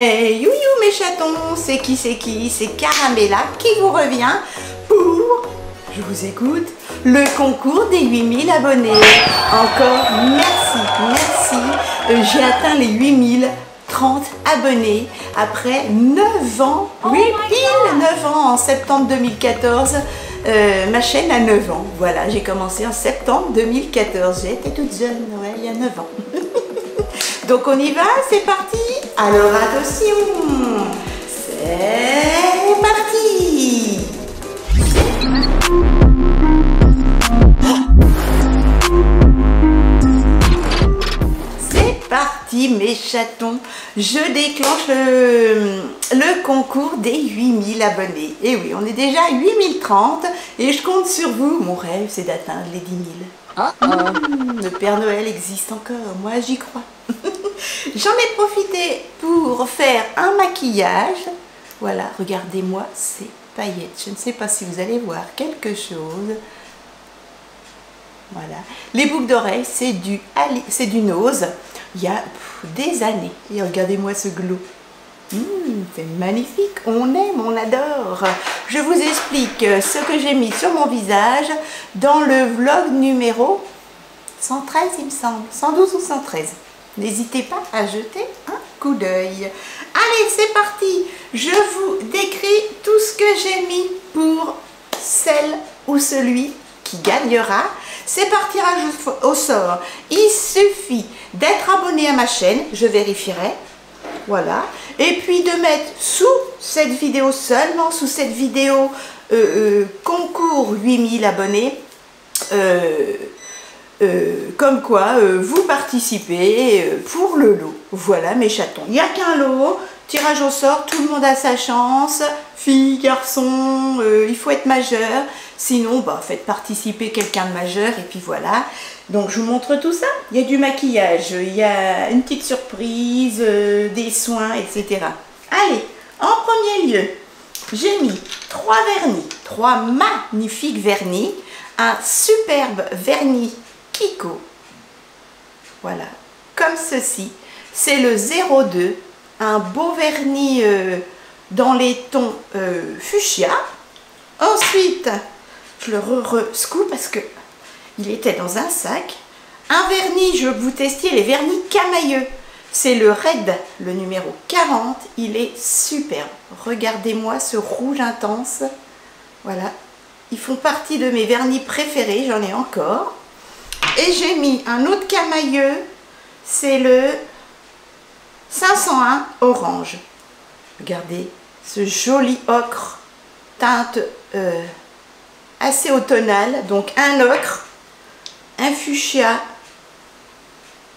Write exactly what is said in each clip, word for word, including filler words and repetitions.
Hey you you mes chatons, c'est qui c'est qui c'est Caramella qui vous revient pour, je vous écoute, le concours des huit mille abonnés. Encore merci, merci, euh, j'ai atteint les huit mille trente abonnés après neuf ans, oui pile neuf ans en septembre deux mille quatorze. Euh, ma chaîne a neuf ans, voilà, j'ai commencé en septembre deux mille quatorze, j'étais toute jeune, ouais, il y a neuf ans. Donc on y va, c'est parti. Alors attention, c'est parti. C'est parti mes chatons, je déclenche le, le concours des huit mille abonnés. Et oui, on est déjà à huit mille trente et je compte sur vous. Mon rêve, c'est d'atteindre les dix mille. Oh, le Père Noël existe encore, moi j'y crois. J'en ai profité pour faire un maquillage. Voilà, regardez-moi ces paillettes. Je ne sais pas si vous allez voir quelque chose. Voilà. Les boucles d'oreilles, c'est du, du Noz. Il y a pff, des années. Et regardez-moi ce glow. Mmh, c'est magnifique. On aime, on adore. Je vous explique ce que j'ai mis sur mon visage dans le vlog numéro cent treize, il me semble. cent douze ou cent treize. N'hésitez pas à jeter un coup d'œil. Allez, c'est parti. Je vous décris tout ce que j'ai mis pour celle ou celui qui gagnera. C'est par tirage au sort. Il suffit d'être abonné à ma chaîne. Je vérifierai. Voilà. Et puis de mettre sous cette vidéo, seulement sous cette vidéo euh, euh, concours huit mille abonnés. Euh, Euh, comme quoi euh, vous participez euh, pour le lot. Voilà mes chatons, il n'y a qu'un lot, tirage au sort, tout le monde a sa chance, filles, garçons, euh, il faut être majeur, sinon bah, faites participer quelqu'un de majeur et puis voilà. Donc je vous montre tout ça, il y a du maquillage, il y a une petite surprise, euh, des soins, et cetera. Allez, en premier lieu, j'ai mis trois vernis, trois magnifiques vernis, un superbe vernis Kiko, voilà, comme ceci, c'est le zéro deux, un beau vernis euh, dans les tons euh, fuchsia. Ensuite, je le re-re-scoop parce que il était dans un sac. Un vernis, je vous testiez les vernis camailleux, c'est le Red, le numéro quarante, il est superbe. Regardez-moi ce rouge intense, voilà, ils font partie de mes vernis préférés, j'en ai encore. Et j'ai mis un autre camailleux, c'est le cinq cent un orange. Regardez ce joli ocre, teinte euh, assez automnale. Donc un ocre, un fuchsia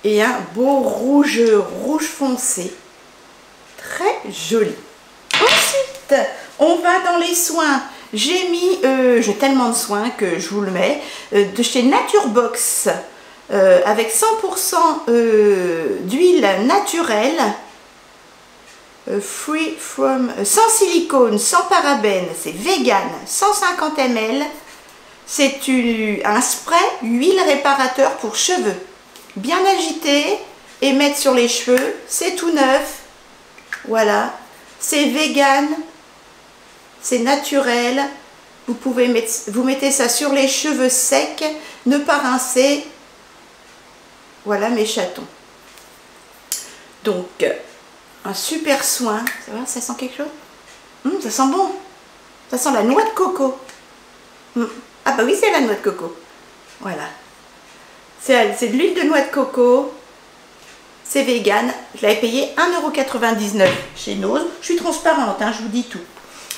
et un beau rouge, rouge foncé. Très joli. Ensuite, on va dans les soins. J'ai mis, euh, j'ai tellement de soins que je vous le mets, euh, de chez Naturebox, euh, avec cent pour cent euh, d'huile naturelle, euh, free from, euh, sans silicone, sans parabène, c'est vegan, cent cinquante millilitres. C'est un spray huile réparateur pour cheveux, bien agité et mettre sur les cheveux, c'est tout neuf, voilà, c'est vegan. C'est naturel, vous pouvez mettre, vous mettez ça sur les cheveux secs, ne pas rincer. Voilà mes chatons. Donc, un super soin. Ça va, ça sent quelque chose? Mmh, ça sent bon. Ça sent la noix de coco. Mmh. Ah bah oui, c'est la noix de coco. Voilà. C'est de l'huile de noix de coco. C'est vegan. Je l'avais payé un euro quatre-vingt-dix-neuf chez Noz. Je suis transparente, hein, je vous dis tout.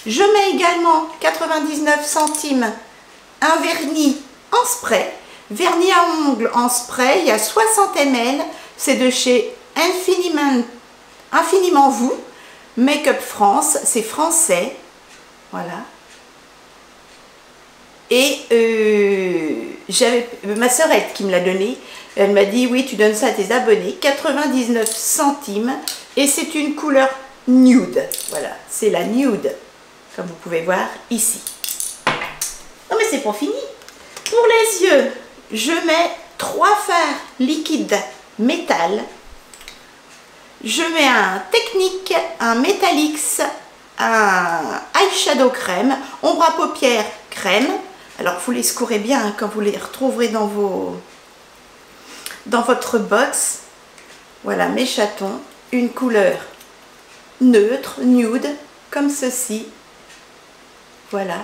Je mets également quatre-vingt-dix-neuf centimes un vernis en spray, vernis à ongles en spray, il y a soixante millilitres, c'est de chez Infiniment, Infiniment Vous, Make-up France, c'est français, voilà. Et euh, j'avais ma sœurette qui me l'a donné, elle m'a dit oui tu donnes ça à tes abonnés, quatre-vingt-dix-neuf centimes, et c'est une couleur nude, voilà, c'est la nude. Comme vous pouvez voir ici. Non mais c'est pas fini. Pour les yeux, je mets trois fards liquides métal. Je mets un technique, un Metalix, un eyeshadow crème, ombre à paupières crème. Alors vous les secourez bien hein, quand vous les retrouverez dans vos dans votre box. Voilà mes chatons, une couleur neutre, nude, comme ceci. Voilà,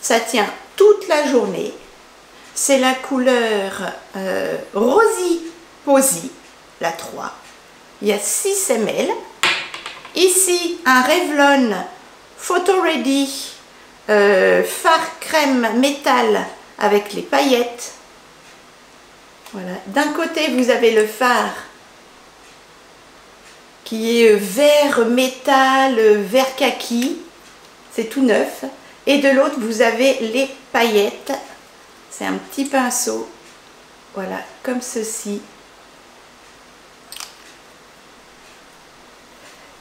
ça tient toute la journée. C'est la couleur euh, Rosy Posy, la trois. Il y a six millilitres. Ici, un Revlon Photo Ready euh, fard crème métal avec les paillettes. Voilà. D'un côté, vous avez le fard qui est vert métal, vert kaki. C'est tout neuf. Et de l'autre, vous avez les paillettes. C'est un petit pinceau. Voilà, comme ceci.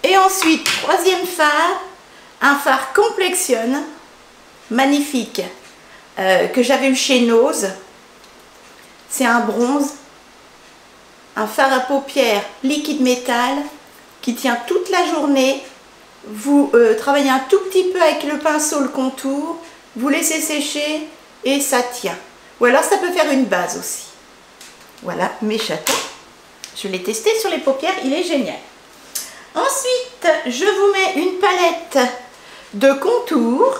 Et ensuite, troisième fard, un fard Complexion, magnifique, euh, que j'avais eu chez Noz. C'est un bronze, un fard à paupières liquide métal qui tient toute la journée. Vous euh, travaillez un tout petit peu avec le pinceau, le contour, vous laissez sécher et ça tient. Ou alors ça peut faire une base aussi. Voilà mes chatons. Je l'ai testé sur les paupières, il est génial. Ensuite, je vous mets une palette de contour,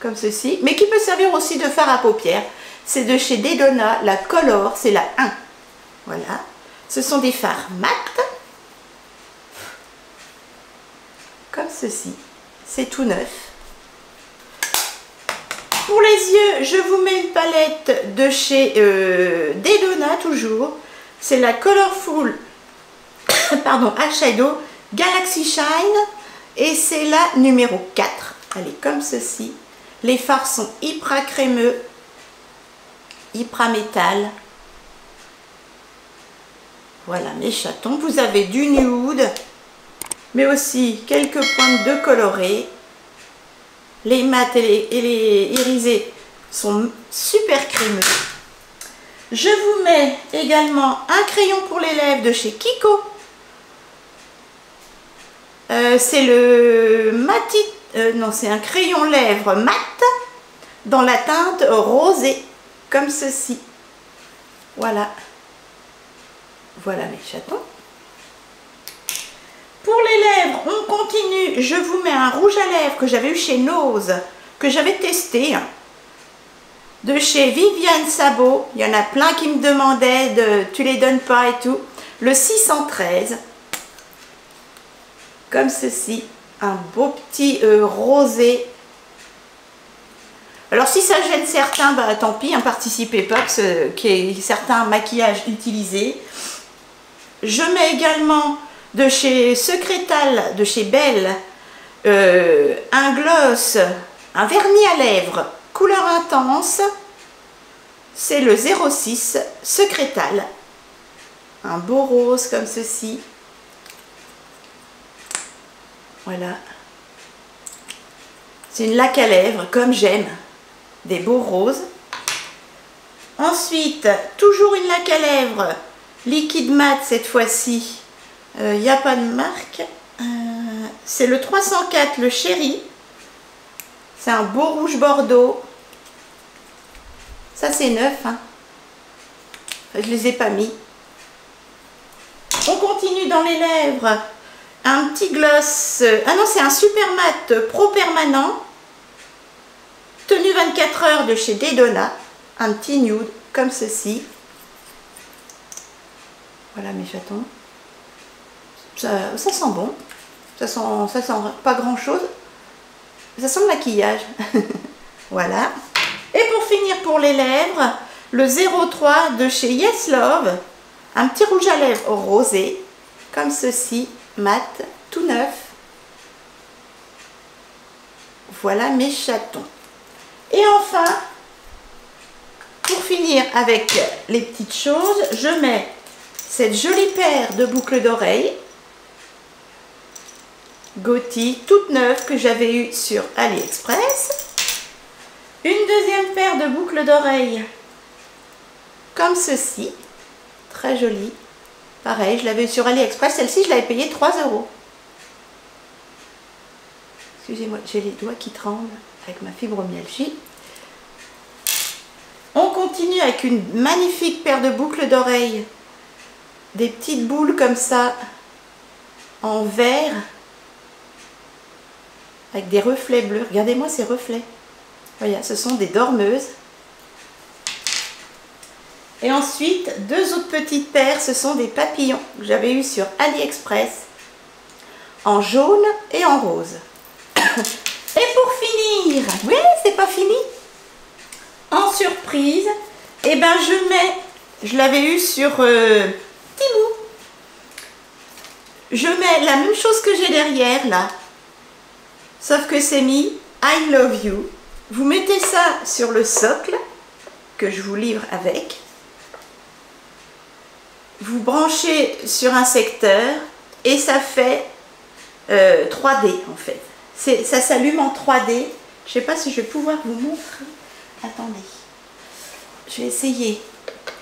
comme ceci, mais qui peut servir aussi de fard à paupières. C'est de chez Dedona, la Color, c'est la un. Voilà, ce sont des fards mat, comme ceci, c'est tout neuf. Pour les yeux, je vous mets une palette de chez euh, Dedona, toujours. C'est la Colorful, pardon, Eyeshadow Galaxy Shine, et c'est la numéro quatre. Elle est comme ceci. Les fards sont hyper crémeux, hyper métal. Voilà mes chatons. Vous avez du nude, mais aussi quelques pointes de coloré. Les mats et les, et les irisés sont super crémeux. Je vous mets également un crayon pour les lèvres de chez Kiko. Euh, c'est le mati, euh, non, c'est un crayon lèvres mat dans la teinte rosée, comme ceci. Voilà, voilà mes chatons. Pour les lèvres, on continue. Je vous mets un rouge à lèvres que j'avais eu chez Noz, que j'avais testé, hein, de chez Vivienne Sabo. Il y en a plein qui me demandaient de tu les donnes pas et tout. Le six cent treize. Comme ceci, un beau petit euh, rosé. Alors si ça gêne certains, bah tant pis, hein, participez pas, parce qu'il y a certains maquillages utilisés. Je mets également de chez Secrétal, de chez Belle, euh, un gloss, un vernis à lèvres, couleur intense. C'est le zéro six Secrétal. Un beau rose comme ceci. Voilà, c'est une laque à lèvres comme j'aime, des beaux roses. Ensuite, toujours une laque à lèvres, liquide mat cette fois-ci, il euh, n'y a pas de marque. Euh, c'est le trois cent quatre, le Chéri. C'est un beau rouge bordeaux. Ça c'est neuf, hein. Enfin, je les ai pas mis. On continue dans les lèvres. Un petit gloss, ah non c'est un super mat pro permanent, tenue vingt-quatre heures de chez Dedona, un petit nude comme ceci. Voilà mes chatons, ça, ça sent bon, ça sent, ça sent pas grand chose, ça sent le maquillage. Voilà, et pour finir pour les lèvres, le zéro trois de chez Yes Love, un petit rouge à lèvres rosé comme ceci. Mat, tout neuf. Voilà mes chatons. Et enfin, pour finir avec les petites choses, je mets cette jolie paire de boucles d'oreilles Gotti, toute neuve, que j'avais eue sur Aliexpress. Une deuxième paire de boucles d'oreilles comme ceci, très jolie. Pareil, je l'avais sur Aliexpress. Celle-ci, je l'avais payée trois euros. Excusez-moi, j'ai les doigts qui tremblent avec ma fibromyalgie. On continue avec une magnifique paire de boucles d'oreilles. Des petites boules comme ça, en vert, avec des reflets bleus. Regardez-moi ces reflets. Voilà, ce sont des dormeuses. Et ensuite, deux autres petites paires, ce sont des papillons que j'avais eu sur AliExpress, en jaune et en rose. Et pour finir, oui, c'est pas fini. En surprise, eh ben je mets, je l'avais eu sur euh, Timou. Je mets la même chose que j'ai derrière là, sauf que c'est mis I love you. Vous mettez ça sur le socle que je vous livre avec. Vous branchez sur un secteur et ça fait euh, trois D en fait. Ça s'allume en trois D. Je ne sais pas si je vais pouvoir vous montrer. Attendez. Je vais essayer.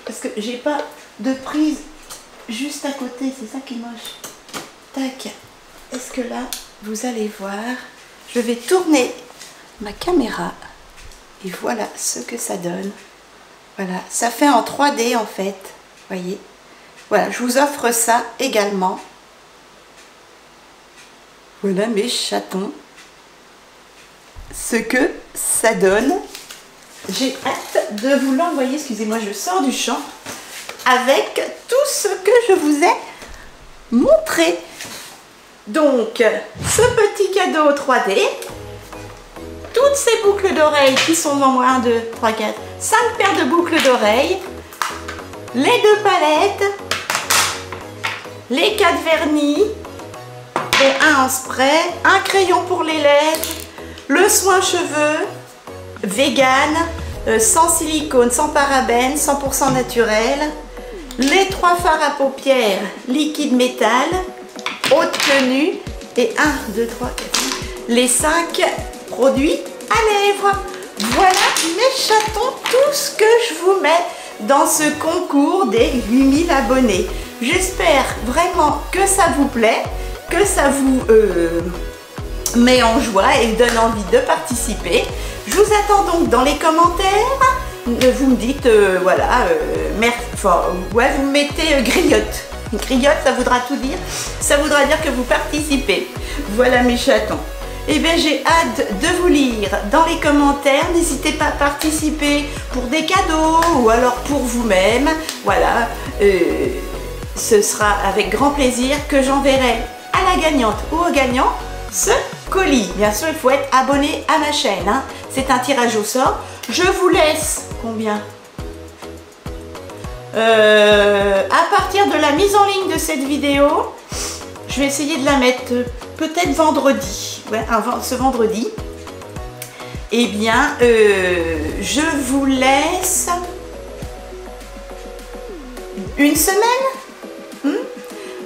Parce que j'ai pas de prise juste à côté. C'est ça qui est moche. Tac. Est-ce que là, vous allez voir. Je vais tourner ma caméra. Et voilà ce que ça donne. Voilà. Ça fait en trois D en fait. Voyez. Voilà. Je vous offre ça également. Voilà mes chatons. Ce que ça donne. J'ai hâte de vous l'envoyer. Excusez-moi, je sors du champ avec tout ce que je vous ai montré. Donc, ce petit cadeau trois D, toutes ces boucles d'oreilles qui sont en moins un, deux, trois, quatre, cinq paires de boucles d'oreilles, les deux palettes, les quatre vernis et un en spray, un crayon pour les lèvres, le soin cheveux, vegan, euh, sans silicone, sans parabènes, cent pour cent naturel, les trois fards à paupières liquide métal, haute tenue et un, deux, trois, quatre, cinq, les cinq produits à lèvres. Voilà mes chatons, tout ce que je vous mets dans ce concours des huit mille abonnés. J'espère vraiment que ça vous plaît, que ça vous euh, met en joie et donne envie de participer. Je vous attends donc dans les commentaires. Vous me dites, euh, voilà, euh, merde, enfin, ouais, vous me mettez euh, griotte. Griotte, ça voudra tout dire. Ça voudra dire que vous participez. Voilà mes chatons. Eh bien, j'ai hâte de vous lire dans les commentaires. N'hésitez pas à participer pour des cadeaux ou alors pour vous-même. Voilà, euh, ce sera avec grand plaisir que j'enverrai à la gagnante ou au gagnant ce colis. Bien sûr, il faut être abonné à ma chaîne. Hein. C'est un tirage au sort. Je vous laisse combien euh, à partir de la mise en ligne de cette vidéo, je vais essayer de la mettre peut-être vendredi, ouais, ce vendredi. Eh bien, euh, je vous laisse une semaine. hmm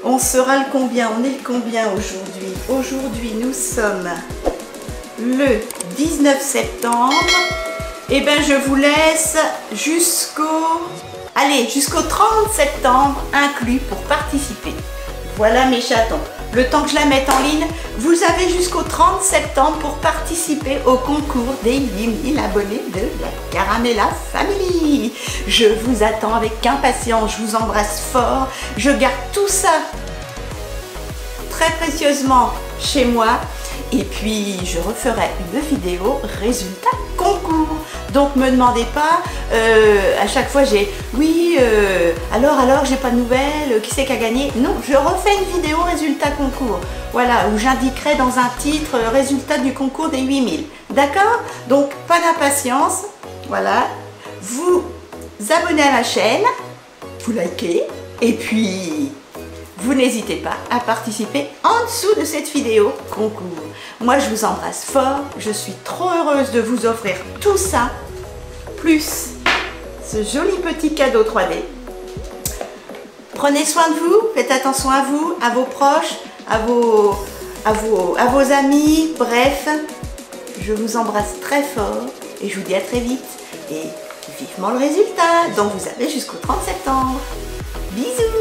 On sera le combien? On est le combien aujourd'hui? Aujourd'hui, nous sommes le dix-neuf septembre. Et bien, je vous laisse jusqu'au... Allez, jusqu'au trente septembre inclus pour participer. Voilà mes chatons. Le temps que je la mette en ligne, vous avez jusqu'au trente septembre pour participer au concours des huit mille abonnés de la Caramella Family. Je vous attends avec impatience, je vous embrasse fort. Je garde tout ça très précieusement chez moi. Et puis, je referai une vidéo résultat concours. Donc, me demandez pas, euh, à chaque fois j'ai « oui, euh, alors, alors, j'ai pas de nouvelles, qui c'est qui a gagné ?» Non, je refais une vidéo résultat concours, voilà, où j'indiquerai dans un titre « résultat du concours des huit mille ». D'accord? Donc, pas d'impatience, voilà. Vous abonnez à ma chaîne, vous likez, et puis... vous n'hésitez pas à participer en dessous de cette vidéo concours. Moi, je vous embrasse fort. Je suis trop heureuse de vous offrir tout ça, plus ce joli petit cadeau trois D. Prenez soin de vous. Faites attention à vous, à vos proches, à vos, à vos, à vos amis. Bref, je vous embrasse très fort et je vous dis à très vite. Et vivement le résultat dont vous avez jusqu'au trente septembre. Bisous.